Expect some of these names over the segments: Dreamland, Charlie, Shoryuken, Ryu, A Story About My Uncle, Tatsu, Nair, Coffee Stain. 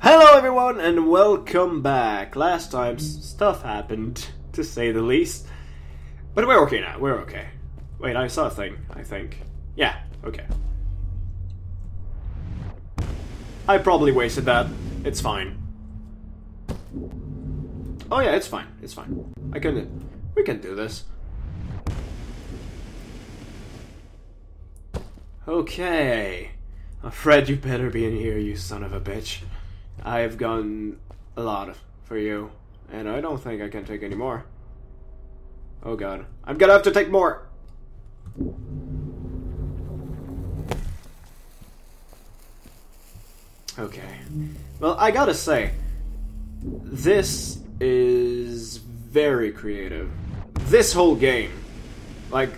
Hello everyone and welcome back. Last time stuff happened, to say the least. But we're okay now, we're okay. Wait, I saw a thing, I think. Yeah, okay. I probably wasted that. It's fine. Oh yeah, it's fine, it's fine. We can do this. Okay. Fred, you better be in here, you son of a bitch. I've gotten a lot for you, and I don't think I can take any more. Oh god. I'm gonna have to take more! Okay. Well, I gotta say, this is very creative. This whole game. Like,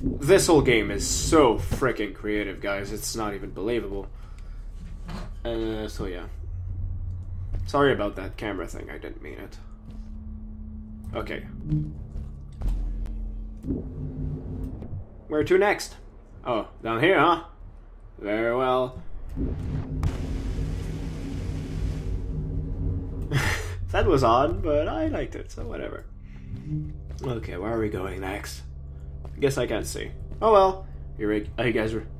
this whole game is so freaking creative, guys. It's not even believable. So yeah. Sorry about that camera thing, I didn't mean it. Okay. Where to next? Oh, down here, huh? Very well. That was odd, but I liked it, so whatever. Okay, where are we going next? I guess I can't see. Oh well.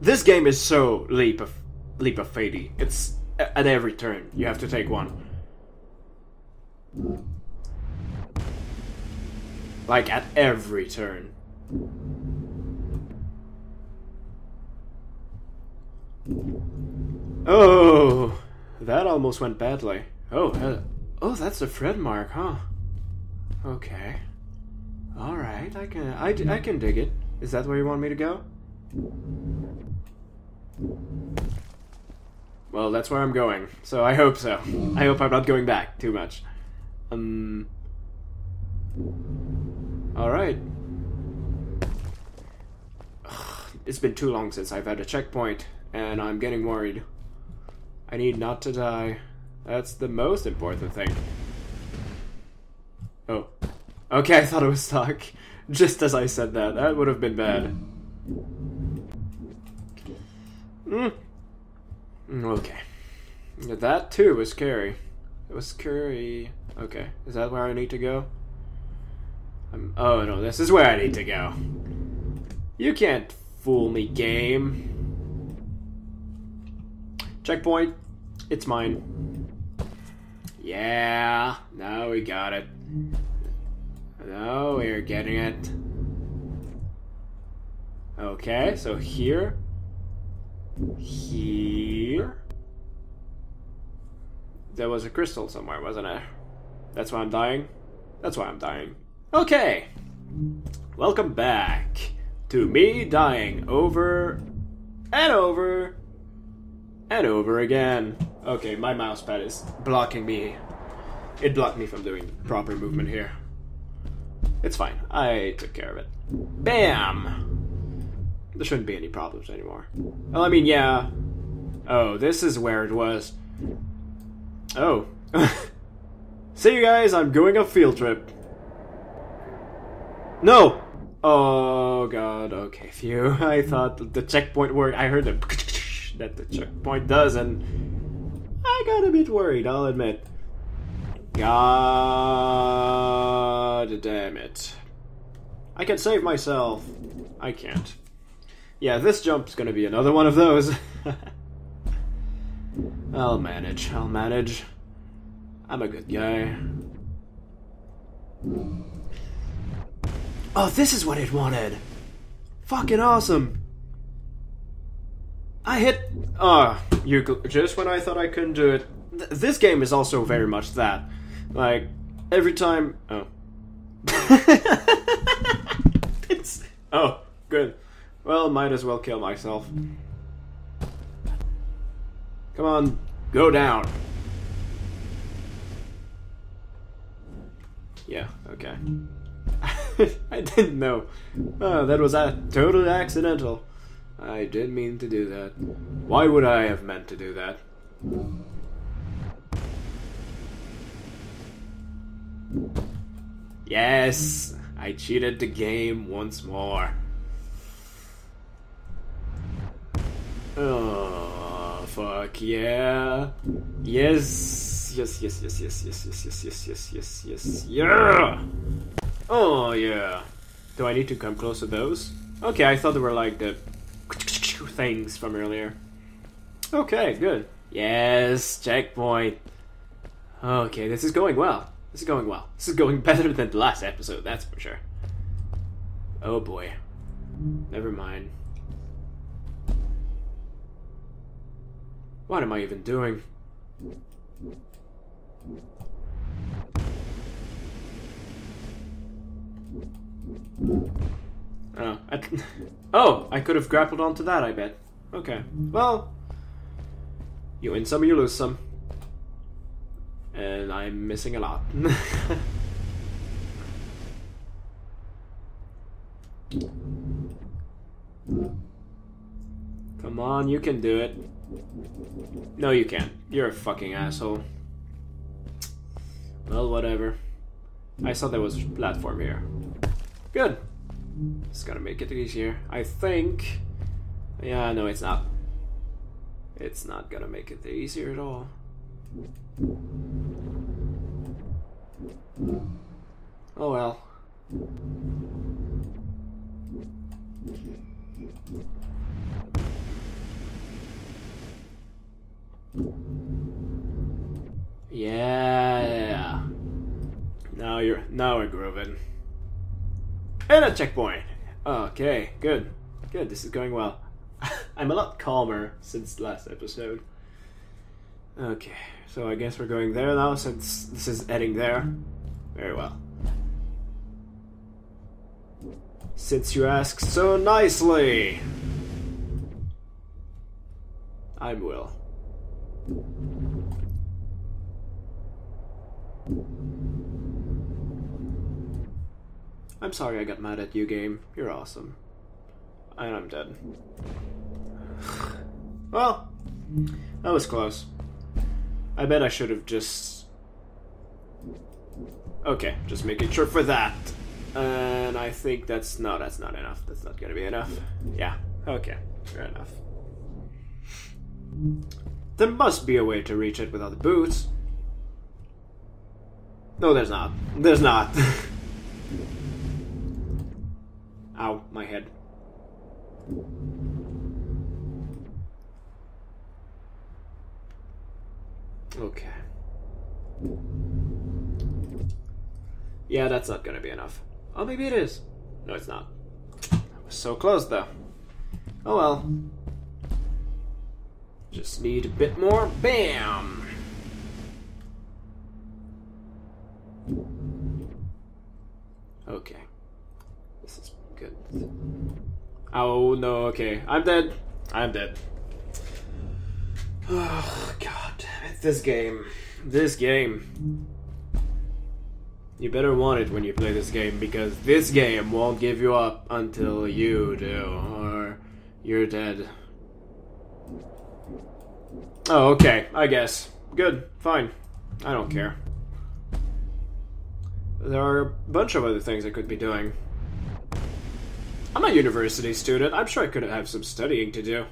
This game is so leap of faith-y. It's at every turn. You have to take one. Like, at every turn. Oh! That almost went badly. Oh, that's a Fred mark, huh? Okay. Alright, I can dig it. Is that where you want me to go? Well, that's where I'm going, so I hope so. I hope I'm not going back too much. Alright. It's been too long since I've had a checkpoint, and I'm getting worried. I need not to die. That's the most important thing. Oh. Okay, I thought I was stuck. Just as I said that. That would have been bad. Okay. That too was scary. It was scary. Okay. Is that where I need to go? Oh no, this is where I need to go. You can't fool me, game. Checkpoint. It's mine. Yeah. Now we got it. Now we're getting it. Okay, so here. Here. There was a crystal somewhere, wasn't it? That's why I'm dying? That's why I'm dying. Okay, welcome back to me dying over and over and over again. Okay, my mouse pad is blocking me. It blocked me from doing proper movement here. It's fine, I took care of it. Bam! There shouldn't be any problems anymore. Well, I mean, yeah. Oh, this is where it was. Oh. See you guys, I'm going on a field trip. No! Oh god, okay, phew. I thought the checkpoint worked. I heard that the checkpoint does, and I got a bit worried, I'll admit. God damn it. I can save myself. I can't. Yeah, this jump's gonna be another one of those. I'll manage, I'll manage. I'm a good guy. Oh, this is what it wanted! Fucking awesome! I hit... Ah, just when I thought I couldn't do it. This game is also very much that. Like, every time... Oh. It's... Oh, good. Well, might as well kill myself. Come on, go down! Yeah, okay. I didn't know. Oh, that was totally accidental. I didn't mean to do that. Why would I have meant to do that? Yes! I cheated the game once more. Oh, fuck. Fuck yeah. Yes. Yes, yes, yes, yes, yes, yes, yes, yes, yes, yes, yes. Yeah. Oh yeah. Do I need to come close to those? Okay, I thought they were like the things from earlier. Okay, good. Yes, checkpoint. Okay, this is going well. This is going well. This is going better than the last episode, that's for sure. Oh boy. Never mind. What am I even doing? Oh, oh, I could have grappled onto that, I bet. Okay, well, you win some, you lose some. And I'm missing a lot. Come on, you can do it. No, you can't. You're a fucking asshole. Well, whatever. I saw there was a platform here. Good. It's gotta make it easier. I think... yeah, no, it's not. It's not gonna make it easier at all. Oh well. Yeah. Now we're grooving. And a checkpoint. Okay, good. Good, this is going well. I'm a lot calmer since last episode. Okay, so I guess we're going there now since this is heading there. Very well. Since you ask so nicely, I will. I'm sorry I got mad at you, game. You're awesome. And I'm dead. Well, that was close. I bet I should have just... okay, just making sure for that. And I think that's... no, that's not enough. That's not gonna be enough. Yeah, okay. Fair enough. There must be a way to reach it without the boots. No, there's not. There's not. Ow, my head. Okay. Yeah, that's not gonna be enough. Oh, maybe it is. No, it's not. That was so close, though. Oh well. Just need a bit more. Bam! Okay. This is good. Oh, no, okay. I'm dead. I'm dead. Oh, god damn it. This game. This game. You better want it when you play this game, because this game won't give you up until you do, or you're dead. Oh, okay, I guess. Good, fine. I don't care. There are a bunch of other things I could be doing. I'm a university student. I'm sure I could have some studying to do.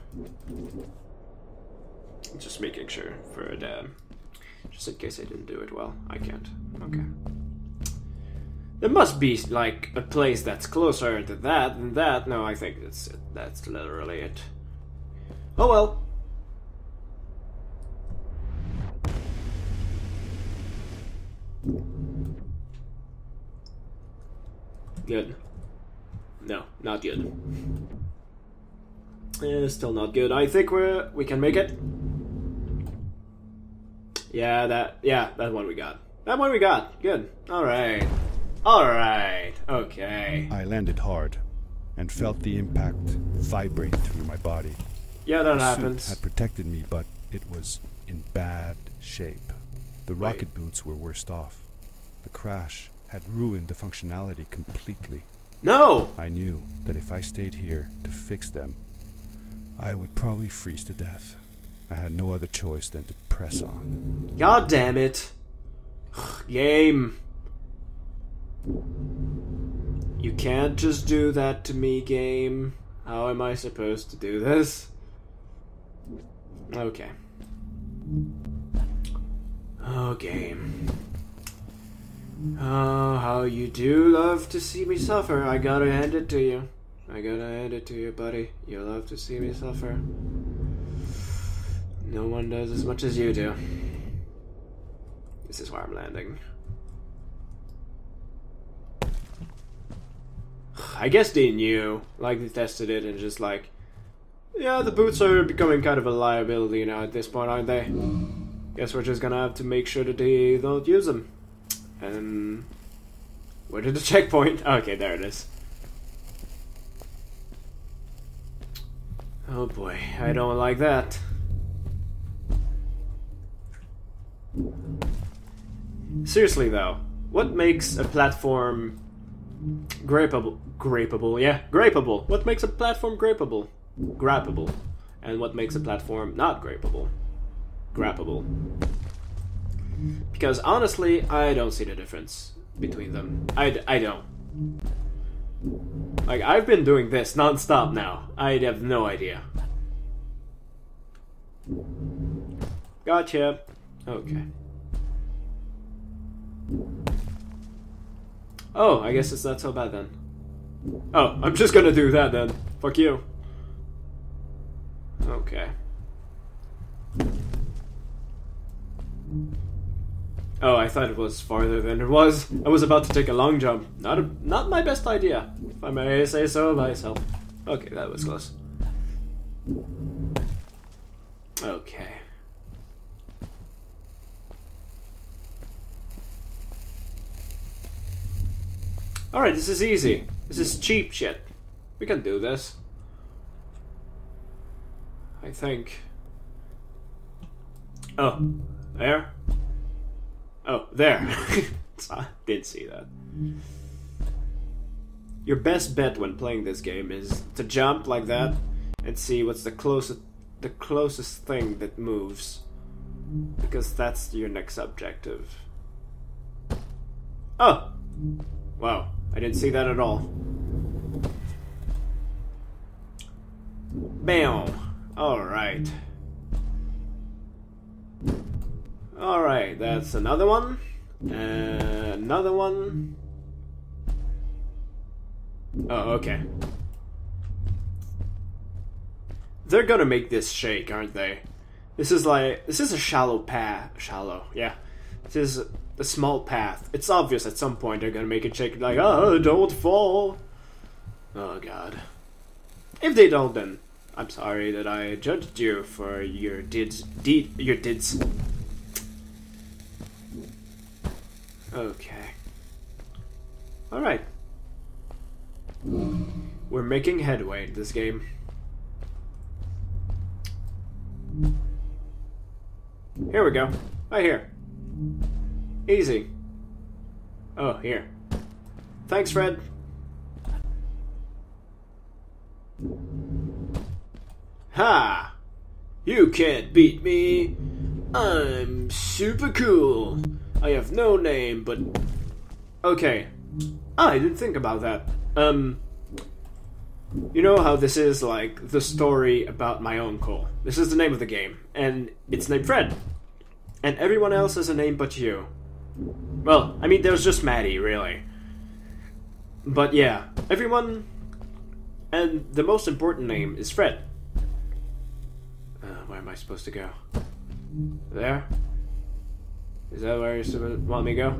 Just making sure for a dad. Just in case I didn't do it well. I can't. Okay. There must be, like, a place that's closer to that than that. No, I think that's it. That's literally it. Oh well. Good. No, not good. Still not good. I think we can make it. Yeah, that one we got. That one we got. Good. All right. All right. Okay. I landed hard, and felt the impact vibrate through my body. Yeah, that happens. The suit had protected me, but it was in bad shape. The rocket boots were worst off. The crash had ruined the functionality completely. No! I knew that if I stayed here to fix them, I would probably freeze to death. I had no other choice than to press on. God damn it. Game. You can't just do that to me, game. How am I supposed to do this? Okay. Okay. How you do love to see me suffer. I gotta hand it to you. I gotta hand it to you, buddy. You love to see me suffer. No one does as much as you do. This is where I'm landing. I guess they knew. Like, they tested it and just like... Yeah, the boots are becoming kind of a liability now at this point, aren't they? Guess we're just gonna have to make sure that they don't use them. And... where did the checkpoint? Okay, there it is. Oh boy, I don't like that. Seriously though, what makes a platform grapeable? Yeah, grapeable. What makes a platform grapeable? Grappable. And what makes a platform not grapeable? Grappable. Because honestly, I don't see the difference between them. I don't. Like, I've been doing this non-stop now. I have no idea. Gotcha. Okay. Oh, I guess it's not so bad then. Oh, I'm just gonna do that then. Fuck you. Okay. Oh, I thought it was farther than it was. I was about to take a long jump. Not my best idea, if I may say so myself. Okay, that was close. Okay. Alright, this is easy. This is cheap shit. We can do this, I think. Oh, there? Oh, there. I did see that. Your best bet when playing this game is to jump like that and see what's the closest thing that moves, because that's your next objective. Oh! Wow, I didn't see that at all. Bam! Alright. Alright, that's another one. Another one. Oh, okay. They're gonna make this shake, aren't they? This is a shallow path. Shallow, yeah. This is a small path. It's obvious at some point they're gonna make it shake, like, oh, don't fall. Oh, God. If they don't, then I'm sorry that I judged you for your dids. Okay. Alright. We're making headway in this game. Here we go. Right here. Easy. Oh, here. Thanks, Fred. Ha! You can't beat me. I'm super cool. I have no name, but... Okay. I didn't think about that. You know how this is, like, the story about my uncle. This is the name of the game, and it's named Fred. And everyone else has a name but you. Well, I mean, there's just Maddie, really. But yeah, everyone... And the most important name is Fred. Where am I supposed to go? There? Is that where you want me to go?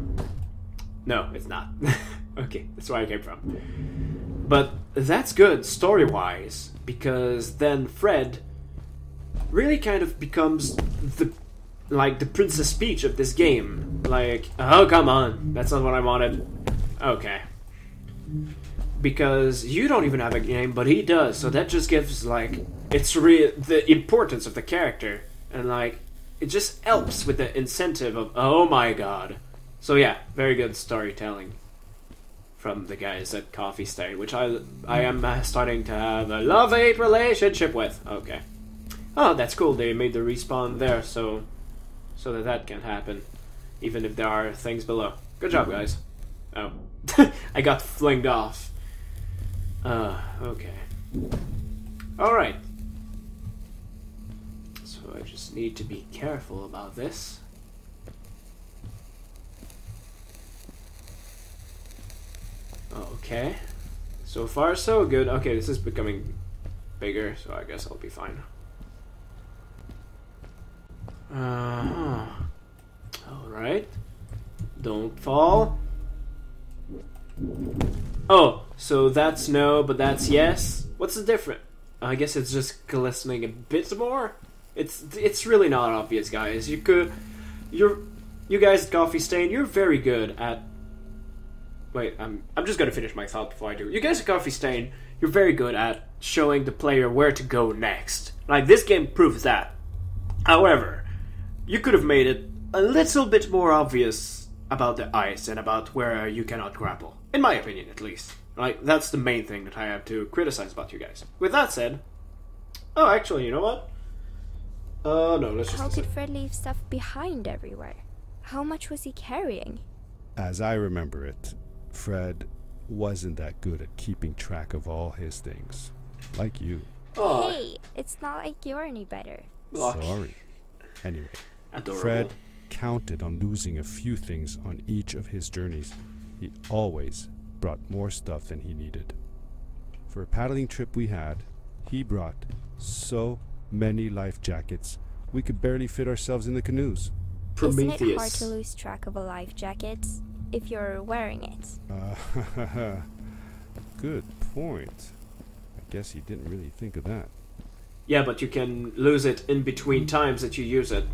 No, it's not. Okay, that's where I came from. But that's good, story-wise, because then Fred really kind of becomes the Princess Peach of this game. Like, oh, come on, that's not what I wanted. Okay. Because you don't even have a name, but he does, so that just gives, like, it's the importance of the character, and, like, it just helps with the incentive of, oh my god. So yeah, very good storytelling from the guys at Coffee Stain, which I am starting to have a love-hate relationship with. Okay. Oh, that's cool. They made the respawn there so that can happen, even if there are things below. Good job, guys. Oh. I got flinged off. Okay. Alright. So I just need to be careful about this. Okay, so far so good. Okay, this is becoming bigger, so I guess I'll be fine. Alright. Don't fall. Oh, so that's no, but that's yes. What's the difference? I guess it's just glistening a bit more. It's really not obvious, guys. You guys at Coffee Stain, you're very good at... Wait, I'm just gonna finish my thought before I do. You guys at Coffee Stain, you're very good at showing the player where to go next. Like, this game proves that. However, you could have made it a little bit more obvious about the ice and about where you cannot grapple. In my opinion, at least. Like, that's the main thing that I have to criticize about you guys. With that said... Oh, actually, you know what? No, let's just... How could Fred leave stuff behind everywhere? How much was he carrying? As I remember it, Fred wasn't that good at keeping track of all his things. Like you. Oh. Hey, it's not like you're any better. Sorry. Anyway, adorable. Fred counted on losing a few things on each of his journeys. He always brought more stuff than he needed. For a paddling trip we had, he brought so many life jackets, we could barely fit ourselves in the canoes. Prometheus. Isn't it hard to lose track of a life jacket if you're wearing it? Good point. I guess he didn't really think of that. Yeah, but you can lose it in between times that you use it.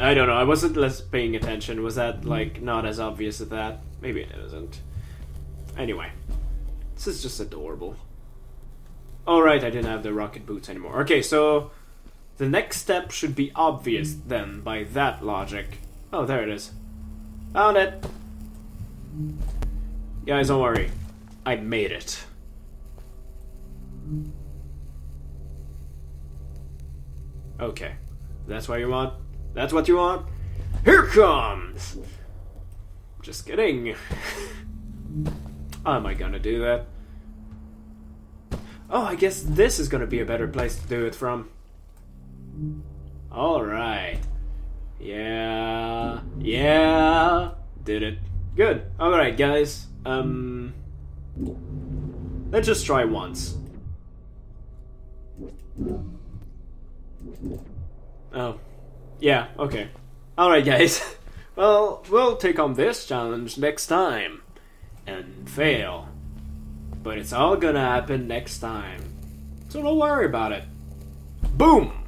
I don't know, I wasn't less paying attention. Was that, like, not as obvious as that? Maybe it isn't. Anyway. This is just adorable. Alright, I didn't have the rocket boots anymore. Okay, so... The next step should be obvious, then, by that logic. Oh, there it is. Found it! Guys, don't worry. I made it. Okay, that's what you want. That's what you want. Here comes. Just kidding. How am I gonna do that? Oh, I guess this is gonna be a better place to do it from. All right. Yeah. Yeah. Did it. Good. All right, guys. Let's just try once. Oh, yeah, okay. Alright, guys. Well, we'll take on this challenge next time and fail. But it's all gonna happen next time. So don't worry about it. Boom!